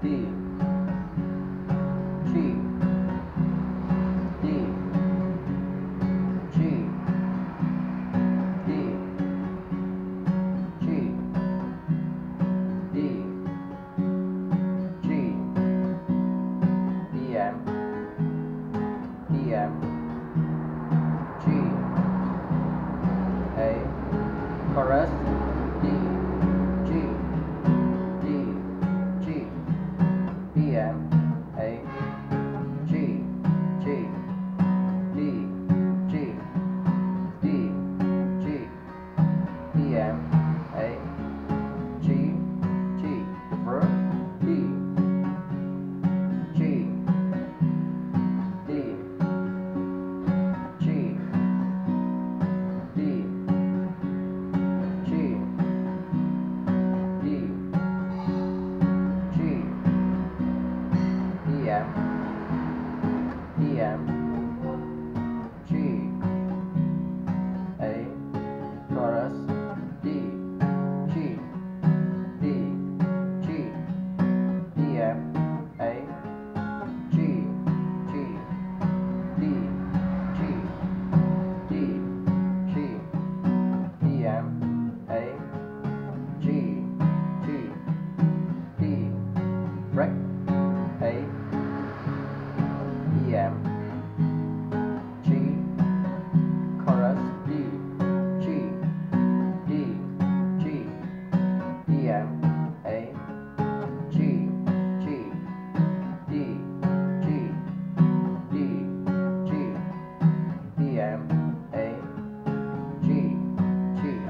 Chorus D, G, D, G, B, M, A, G, G, D, G, D, G, B, M, A, G, G, for D, G, D, G, D,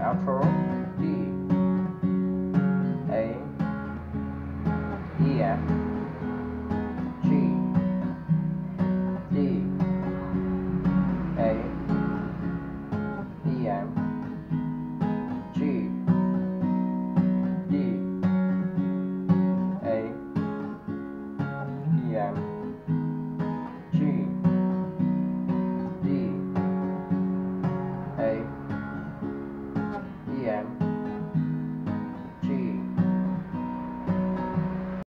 outro D, A, E, M.